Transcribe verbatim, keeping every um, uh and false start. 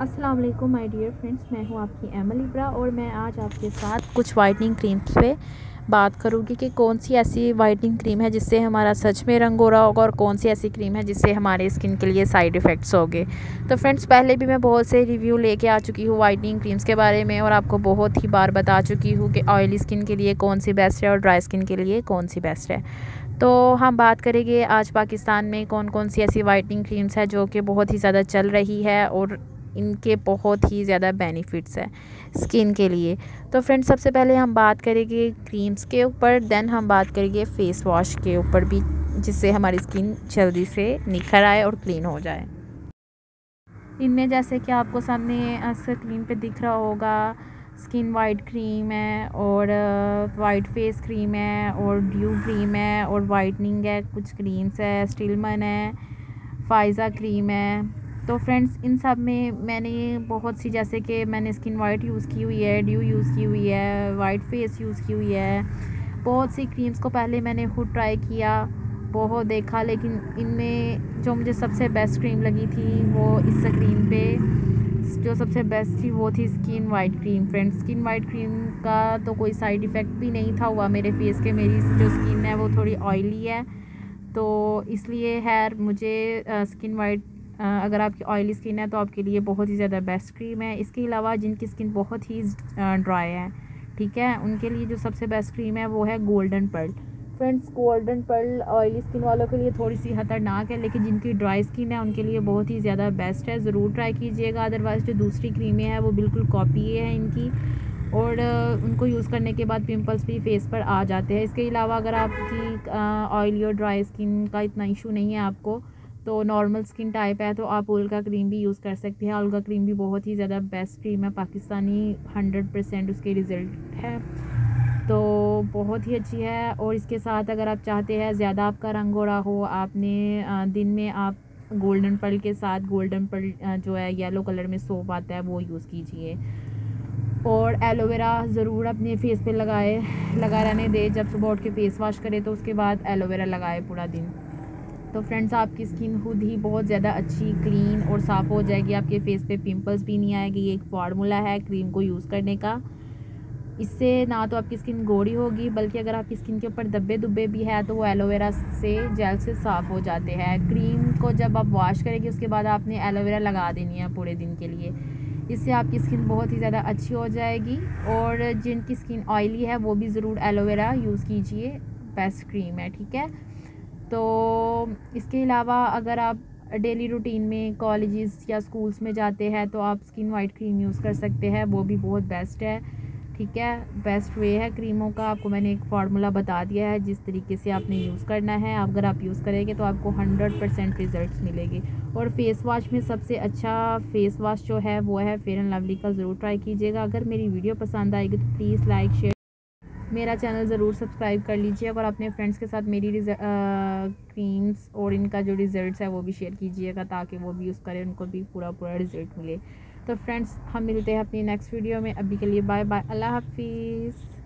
अस्सलाम वालेकुम my dear friends, मैं हूँ आपकी अमल इब्रा और मैं आज आपके साथ कुछ वाइटनिंग क्रीम्स पे बात करूँगी कि कौन सी ऐसी वाइटनिंग क्रीम है जिससे हमारा सच में रंग गोरा होगा और कौन सी ऐसी क्रीम है जिससे हमारे स्किन के लिए साइड इफ़ेक्ट्स होंगे। तो फ्रेंड्स, पहले भी मैं बहुत से रिव्यू लेके आ चुकी हूँ वाइटनिंग क्रीम्स के बारे में और आपको बहुत ही बार बता चुकी हूँ कि ऑयली स्किन के लिए कौन सी बेस्ट है और ड्राई स्किन के लिए कौन सी बेस्ट है। तो हम बात करेंगे आज पाकिस्तान में कौन कौन सी ऐसी वाइटनिंग क्रीम्स है जो कि बहुत ही ज़्यादा चल रही है और इनके बहुत ही ज़्यादा बेनिफिट्स हैं स्किन के लिए। तो फ्रेंड्स, सबसे पहले हम बात करेंगे क्रीम्स के ऊपर, देन हम बात करेंगे फ़ेस वॉश के ऊपर भी, जिससे हमारी स्किन जल्दी से निखर आए और क्लीन हो जाए। इनमें जैसे कि आपको सामने स्क्रीन पे दिख रहा होगा, स्किन वाइट क्रीम है और वाइट फेस क्रीम है और ड्यू क्रीम है और वाइटनिंग है, कुछ क्रीम्स है, स्टिलमन है, फाइज़ा क्रीम है। तो फ्रेंड्स, इन सब में मैंने बहुत सी, जैसे कि मैंने स्किन वाइट यूज़ की हुई है, ड्यू यूज़ की हुई है, वाइट फेस यूज़ की हुई है। बहुत सी क्रीम्स को पहले मैंने खुद ट्राई किया, बहुत देखा, लेकिन इनमें जो मुझे सबसे बेस्ट क्रीम लगी थी वो इस क्रीम पे जो सबसे बेस्ट थी वो थी skin white cream. Friends, skin white cream का तो कोई साइड इफ़ेक्ट भी नहीं था हुआ मेरे फेस के। मेरी जो स्किन है वो थोड़ी ऑयली है तो इसलिए हैर मुझे स्किन वाइट, अगर आपकी ऑयली स्किन है तो आपके लिए बहुत ही ज़्यादा बेस्ट क्रीम है। इसके अलावा जिनकी स्किन बहुत ही ड्राई है, ठीक है, उनके लिए जो सबसे बेस्ट क्रीम है वो है golden pearl. Friends, golden pearl oily skin वालों के लिए थोड़ी सी खतरनाक है, लेकिन जिनकी ड्राई स्किन है उनके लिए बहुत ही ज़्यादा बेस्ट है, ज़रूर ट्राई कीजिएगा। अदरवाइज़ जो दूसरी क्रीमें हैं वो बिल्कुल कॉपी है इनकी और उनको यूज़ करने के बाद पिंपल्स भी फेस पर आ जाते हैं। इसके अलावा अगर आपकी ऑयली और ड्राई स्किन का इतना इशू नहीं है आपको, तो नॉर्मल स्किन टाइप है, तो आप ओल्गा क्रीम भी यूज़ कर सकते हैं। ओल्गा क्रीम भी बहुत ही ज़्यादा बेस्ट क्रीम है, पाकिस्तानी हंड्रेड परसेंट उसके रिज़ल्ट है, तो बहुत ही अच्छी है। और इसके साथ अगर आप चाहते हैं ज़्यादा आपका रंग गोरा हो, आपने दिन में आप गोल्डन पर्ल के साथ, गोल्डन पर्ल जो है येलो कलर में सोप आता है वो यूज़ कीजिए और एलोवेरा ज़रूर अपने फेस पे लगाए लगा रहने दे। जब सुबह उठ के फेस वाश करें तो उसके बाद एलोवेरा लगाए पूरा दिन। तो फ्रेंड्स, आपकी स्किन खुद ही बहुत ज़्यादा अच्छी, क्लीन और साफ़ हो जाएगी, आपके फेस पे पिंपल्स भी नहीं आएगी। ये एक फार्मूला है क्रीम को यूज़ करने का। इससे ना तो आपकी स्किन गोरी होगी, बल्कि अगर आपकी स्किन के ऊपर धब्बे दुब्बे भी है तो वो एलोवेरा से, जेल से साफ़ हो जाते हैं। क्रीम को जब आप वॉश करेंगे उसके बाद आपने एलोवेरा लगा देनी है पूरे दिन के लिए, इससे आपकी स्किन बहुत ही ज़्यादा अच्छी हो जाएगी। और जिनकी स्किन ऑयली है वो भी ज़रूर एलोवेरा यूज़ कीजिए, बेस्ट क्रीम है, ठीक है। तो इसके अलावा अगर आप डेली रूटीन में कॉलेजेस या स्कूल्स में जाते हैं तो आप स्किन वाइट क्रीम यूज़ कर सकते हैं, वो भी बहुत बेस्ट है, ठीक है। बेस्ट वे है क्रीमों का, आपको मैंने एक फार्मूला बता दिया है जिस तरीके से आपने यूज़ करना है। अगर आप यूज़ करेंगे तो आपको हंड्रेड परसेंट रिज़ल्ट्स मिलेंगे। और फेस वॉश में सबसे अच्छा फेस वॉश जो है वो है फेयर एंड लवली का, ज़रूर ट्राई कीजिएगा। अगर मेरी वीडियो पसंद आएगी तो प्लीज़ लाइक, शेयर, मेरा चैनल ज़रूर सब्सक्राइब कर लीजिए और अपने फ्रेंड्स के साथ मेरी क्रीम्स और इनका जो रिज़ल्ट है वो भी शेयर कीजिएगा ताकि वो भी यूज़ करें, उनको भी पूरा पूरा रिज़ल्ट मिले। तो फ्रेंड्स, हम मिलते हैं अपनी नेक्स्ट वीडियो में। अभी के लिए बाय बाय, अल्लाह हाफिज़।